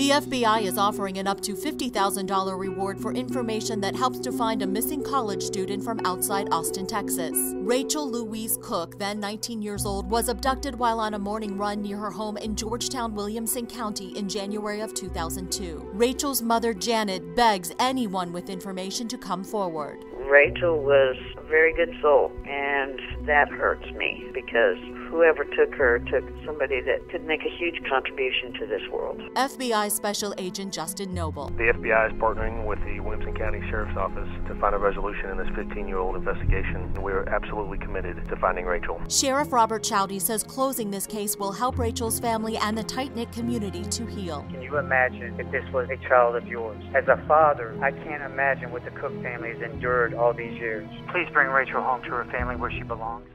The FBI is offering an up to $50,000 reward for information that helps to find a missing college student from outside Austin, Texas. Rachel Louise Cooke, then 19 years old, was abducted while on a morning run near her home in Georgetown, Williamson County in January of 2002. Rachel's mother, Janet, begs anyone with information to come forward. Rachel was a very good soul, and that hurts me because whoever took her took somebody that could make a huge contribution to this world. FBI Special Agent Justin Noble. The FBI is partnering with the Williamson County Sheriff's Office to find a resolution in this 15-year-old investigation. We're absolutely committed to finding Rachel. Sheriff Robert Chaudhry says closing this case will help Rachel's family and the tight-knit community to heal. Can you imagine if this was a child of yours? As a father, I can't imagine what the Cook family has endured all these years. Please bring Rachel home to her family where she belongs.